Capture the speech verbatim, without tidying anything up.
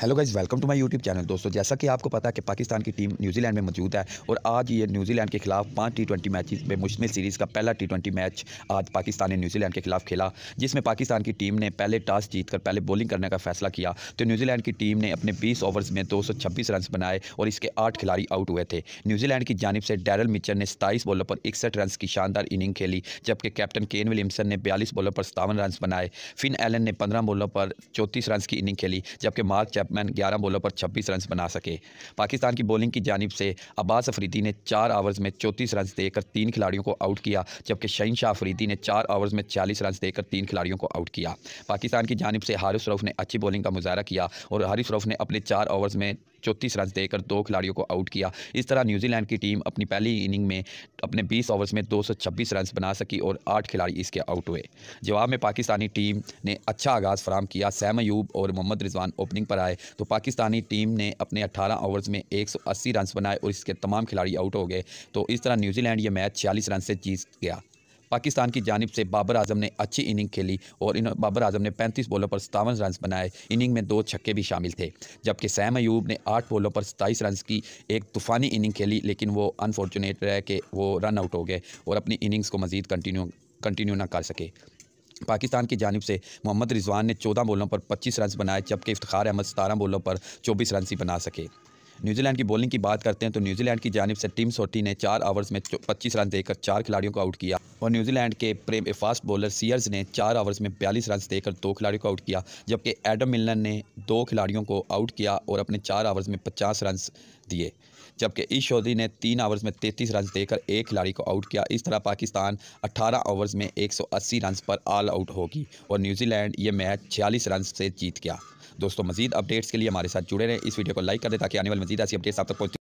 Hello guys, welcome to my YouTube channel. दोस्तों, जैसा कि आपको पता है कि पाकिस्तान की टीम न्यूजीलैंड में मौजूद है और आज ये न्यूजीलैंड के खिलाफ पांच टी ट्वेंटी मैचेस में मुश्तमिल सीरीज़ का पहला टी ट्वेंटी मैच आज पाकिस्तान ने न्यूजीलैंड के खिलाफ खेला, जिसमें पाकिस्तान की टीम ने पहले टॉस जीतकर पहले बॉलिंग करने का फैसला किया। तो न्यूजीलैंड की टीम ने अपने बीस ओवर्स में दो सौ छब्बीस रन बनाए और इसके आठ खिलाड़ी आउट हुए थे। न्यूजीलैंड की जानिब से डैरल मिचर ने सताईस बॉलों पर इकसठ रन की शानदार इनिंग खेली, जबकि कैप्टन केन विलियमसन ने बयालीस बॉलों पर सतावन रन बनाए। फिन एलन ने पंद्रह बॉलों पर चौंतीस रन की इनिंग खेली, जबकि मार्क मैन ग्यारह बॉलों पर छब्बीस रन बना सके। पाकिस्तान की बॉलिंग की जानिब से अब्बास अफरीदी ने चार ओवर्स में चौंतीस रन देकर तीन खिलाड़ियों को आउट किया, जबकि शहीन शाह अफरीदी ने चार ओवर्स में छियालीस रन देकर तीन खिलाड़ियों को आउट किया। पाकिस्तान की जानिब से हारिस रऊफ ने अच्छी बॉलिंग का मुजाहरा किया और हारिस रऊफ ने अपने चार ओवर्स में चौंतीस रन देकर दो खिलाड़ियों को आउट किया। इस तरह न्यूजीलैंड की टीम अपनी पहली इनिंग में अपने बीस ओवर्स में दो सौ छब्बीस रन बना सकी और आठ खिलाड़ी इसके आउट हुए। जवाब में पाकिस्तानी टीम ने अच्छा आगाज़ फराम किया। सैम अयूब और मोहम्मद रिजवान ओपनिंग पर आए तो पाकिस्तानी टीम ने अपने अठारह ओवर्स में एक सौ अस्सी रन बनाए और इसके तमाम खिलाड़ी आउट हो गए। तो इस तरह न्यूजीलैंड ये मैच छियालीस रन से जीत गया। पाकिस्तान की जानिब से बाबर आजम ने अच्छी इनिंग खेली और इन बाबर आजम ने पैंतीस बॉलों पर सतावन रन बनाए। इनिंग में दो छक्के भी शामिल थे, जबकि सैम अयूब ने आठ बॉलों पर सताईस रन की एक तूफ़ानी इनिंग खेली, लेकिन वो अनफॉर्चुनेट रहे कि वो रन आउट हो गए और अपनी इनिंग्स को मज़ीद कंटिन्यू कंटिन्यू ना कर सके। पाकिस्तान की जानिब से मोहम्मद रिजवान ने चौदह बॉलों पर पच्चीस रन बनाए, जबकि इफ्तिखार अहमद सतारह बॉलों पर चौबीस रन ही बना सके। न्यूजीलैंड की बॉलिंग की बात करते हैं तो न्यूजीलैंड की जानिब से टिम सोटी ने चार ओवर्स में पच्चीस रन देकर चार खिलाड़ियों को आउट किया और न्यूजीलैंड के प्रेम फास्ट बॉलर सीयर्स ने चार ओवर्स में बयालीस रन देकर दो खिलाड़ियों को आउट किया, जबकि एडम मिलन ने दो खिलाड़ियों को आउट किया और अपने चार ओवर्स में पचास रन दिए, जबकि इस शोधी ने तीन ओवर्स में तैंतीस रन देकर एक खिलाड़ी को आउट किया। इस तरह पाकिस्तान अठारह ओवर्स में एक सौ अस्सी रन पर ऑल आउट होगी और न्यूजीलैंड ये मैच छियालीस रन से जीत गया। दोस्तों, मजीद अपडेट्स के लिए हमारे साथ जुड़े रहें। इस वीडियो को लाइक कर दें ताकि आने वाली मजीद ऐसी अपडेट्स आप तक पहुँचे।